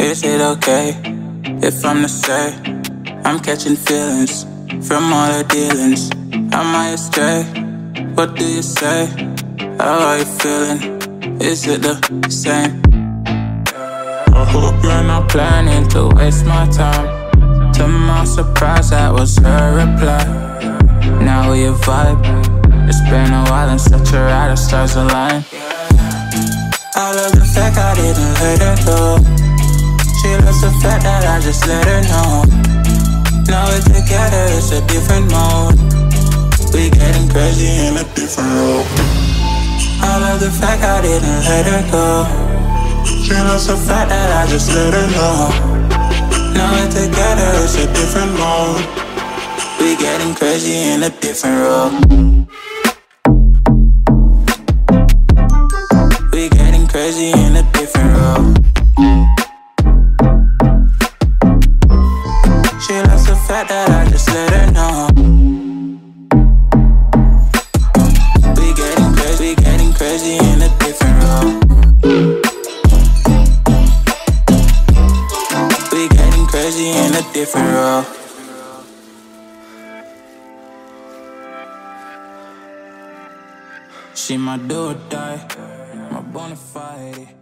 Is it okay if I'm to say I'm catching feelings from all the dealings? Am I astray? What do you say? How are you feeling? Is it the same? I hope you're not planning to waste my time. To my surprise, that was her reply. Now we a vibe. It's been a while and such a ride, our stars align. I love the fact I didn't let her go. She loves the fact that I just let her know. Now we're together, it's a different mode. We getting crazy in a different role. I love the fact I didn't let her go. She loves the fact that I just let her know. Now we're together, it's a different mode. We getting crazy in a different role. We getting crazy in a different role. That I just let her know. We getting crazy in a different role. We getting crazy in a different role. She my do or die, my bona fide.